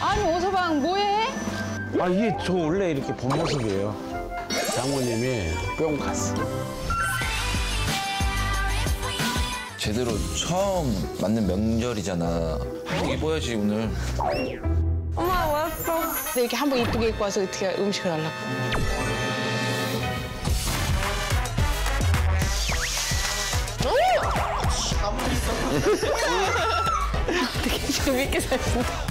아니, 오서방 뭐해? 아, 이게 저 원래 이렇게 본 모습이에요. 장모님이 뿅 갔어. 제대로 처음 맞는 명절이잖아. 한복 입어야지, 오늘. 엄마, 왔어. 이렇게 한복 이쁘게 입고 와서 어떻게 음식을 하려고. 되게 재밌게 살았어.